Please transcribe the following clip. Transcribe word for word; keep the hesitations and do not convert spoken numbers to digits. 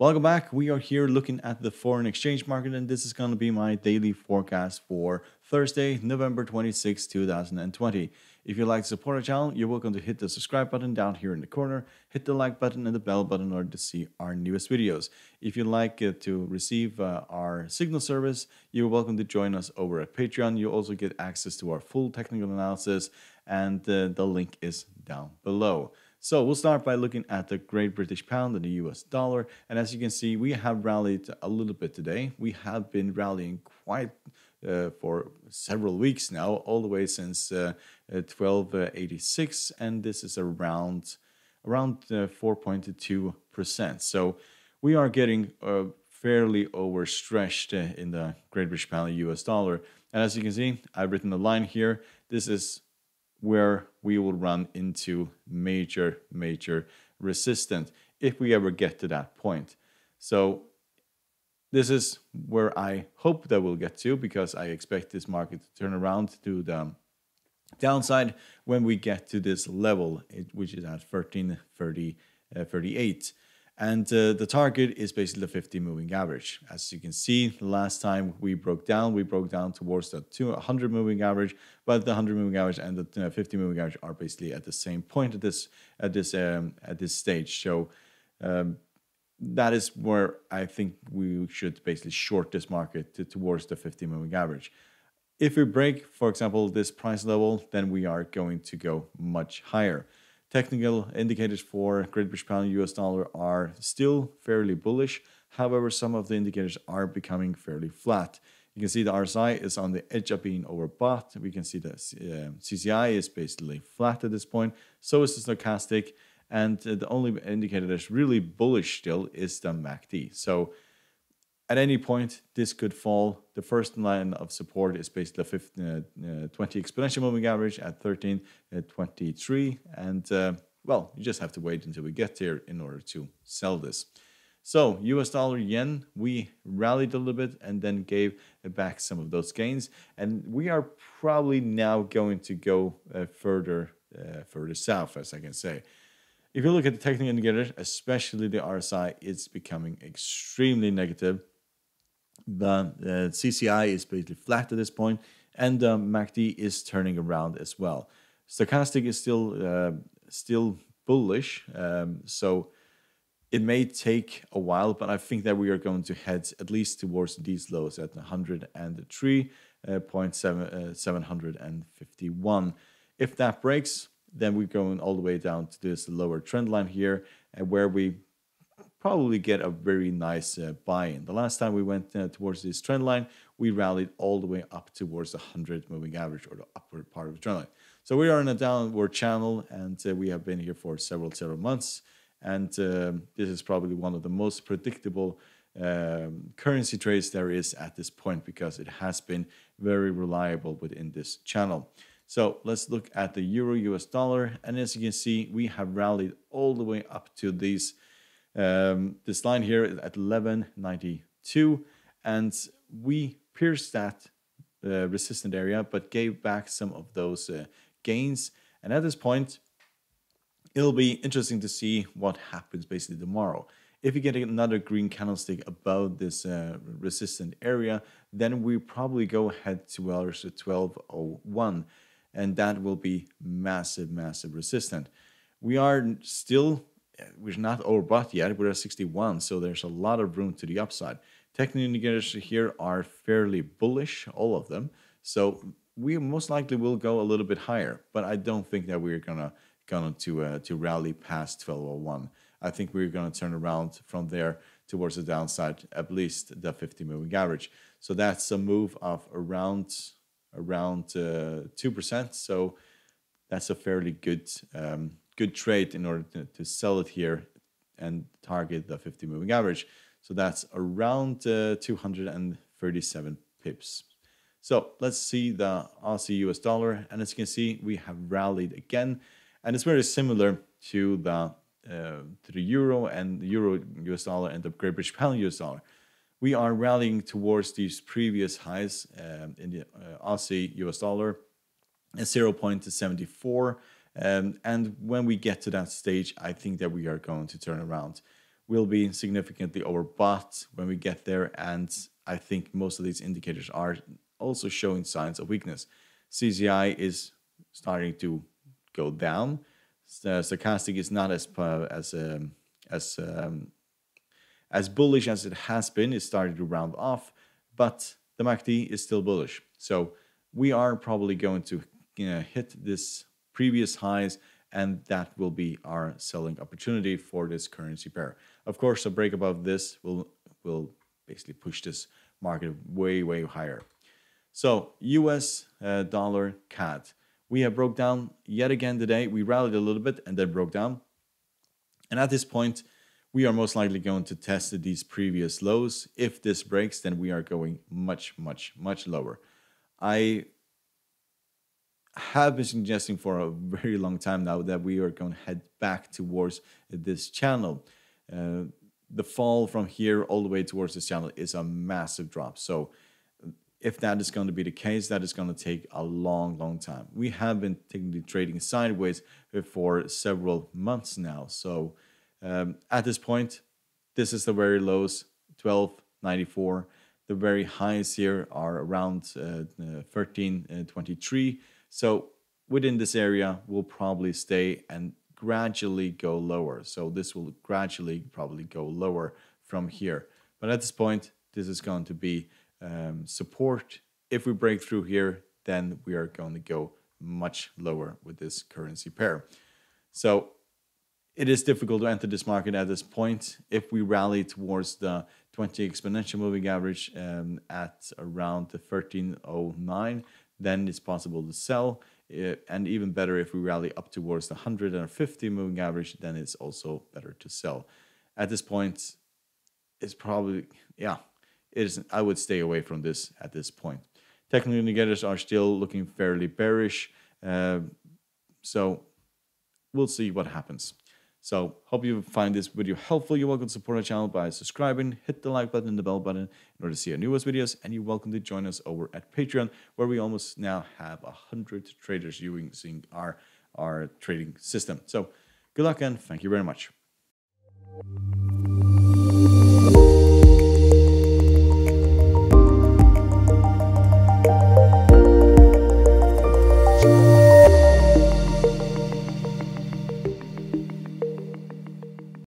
Welcome back. We are here looking at the foreign exchange market, and this is going to be my daily forecast for Thursday, November twenty-sixth, two thousand twenty. If you'd like to support our channel, you're welcome to hit the subscribe button down here in the corner, hit the like button and the bell button in order to see our newest videos. If you'd like to receive uh, our signal service, you're welcome to join us over at Patreon. You also get access to our full technical analysis, and uh, the link is down below. So we'll start by looking at the Great British Pound and the U S dollar. And as you can see, we have rallied a little bit today. We have been rallying quite uh, for several weeks now, all the way since uh, twelve eighty-six. And this is around around four point two percent. Uh, so we are getting uh, fairly overstretched uh, in the Great British Pound and U S dollar. And as you can see, I've written a line here. This is where we will run into major, major resistance if we ever get to that point. So this is where I hope that we'll get to, because I expect this market to turn around to the downside when we get to this level, which is at thirteen thirty-eight. And uh, the target is basically the fifty moving average. As you can see, the last time we broke down, we broke down towards the two hundred moving average, but the one hundred moving average and the fifty moving average are basically at the same point at this at this um, at this stage. So um, that is where I think we should basically short this market to, towards the fifty moving average. If we break, for example, this price level, then we are going to go much higher. Technical indicators for Great British Pound and U S dollar are still fairly bullish. However, some of the indicators are becoming fairly flat. You can see the R S I is on the edge of being overbought. We can see the uh, C C I is basically flat at this point. So is the stochastic. And uh, the only indicator that's really bullish still is the M A C D. So at any point, this could fall. The first line of support is basically the fifteen, uh, twenty exponential moving average at thirteen twenty-three. And uh, well, you just have to wait until we get here in order to sell this. So U S dollar yen, we rallied a little bit and then gave back some of those gains. And we are probably now going to go uh, further, uh, further south, as I can say. If you look at the technical indicators, especially the R S I, it's becoming extremely negative. The, the C C I is basically flat at this point, and the M A C D is turning around as well. Stochastic is still uh, still bullish, um, so it may take a while, but I think that we are going to head at least towards these lows at one oh three point seven five one. If that breaks, then we're going all the way down to this lower trend line here, and where we probably get a very nice uh, buy-in. The last time we went uh, towards this trend line, we rallied all the way up towards the one hundred moving average, or the upward part of the trend line. So we are in a downward channel, and uh, we have been here for several, several months. And um, this is probably one of the most predictable um, currency trades there is at this point, because it has been very reliable within this channel. So let's look at the euro U S dollar. And as you can see, we have rallied all the way up to these, um, this line here at eleven ninety-two. And we pierced that uh, resistant area, but gave back some of those uh, gains. And at this point, it'll be interesting to see what happens basically tomorrow. If you get another green candlestick above this uh, resistant area, then we probably go ahead to twelve oh one. And that will be massive, massive resistance. We are still, we're not overbought yet. We're at sixty-one, so there's a lot of room to the upside. Technical indicators here are fairly bullish, all of them. So we most likely will go a little bit higher, but I don't think that we're gonna gonna to uh, to rally past twelve oh one. I think we're gonna turn around from there towards the downside, at least the fifty moving average. So that's a move of around. around uh, two percent, so that's a fairly good um, good trade in order to, to sell it here and target the fifty moving average. So that's around uh, two hundred thirty-seven pips. So let's see the Aussie U S dollar, and as you can see, we have rallied again, and it's very similar to the uh, to the euro and the euro U S dollar and the Great British Pound U S dollar. We are rallying towards these previous highs um, in the uh, Aussie U S dollar at zero point seven four. Um, and when we get to that stage, I think that we are going to turn around. will be significantly overbought when we get there, and I think most of these indicators are also showing signs of weakness. C C I is starting to go down. Stochastic is not as as um, as um, as bullish as it has been. It's starting to round off, but the M A C D is still bullish. So we are probably going to you know, hit this previous highs, and that will be our selling opportunity for this currency pair. Of course, a break above this will will basically push this market way way higher. So U S uh, dollar C A D. We have broke down yet again today. We rallied a little bit and then broke down. And at this point, we are most likely going to test these previous lows. If this breaks, then we are going much, much, much lower. I have been suggesting for a very long time now that we are going to head back towards this channel. Uh, the fall from here all the way towards this channel is a massive drop. So if that is going to be the case, that is going to take a long, long time. We have been technically trading sideways for several months now. So um, at this point, this is the very lows, twelve ninety-four. The very highs here are around thirteen twenty-three. Uh, uh, so within this area, we'll probably stay and gradually go lower. So this will gradually probably go lower from here. But at this point, this is going to be Um, support. If we break through here, then we are going to go much lower with this currency pair. So it is difficult to enter this market at this point. If we rally towards the twenty exponential moving average um, at around the thirteen oh nine, then it's possible to sell. It, and even better, if we rally up towards the one hundred fifty moving average, then it's also better to sell. At this point, it's probably, yeah, It is, I would stay away from this at this point. Technical indicators are still looking fairly bearish. Uh, so we'll see what happens. So hope you find this video helpful. You're welcome to support our channel by subscribing. Hit the like button and the bell button in order to see our newest videos. And you're welcome to join us over at Patreon, where we almost now have one hundred traders using our, our trading system. So good luck and thank you very much.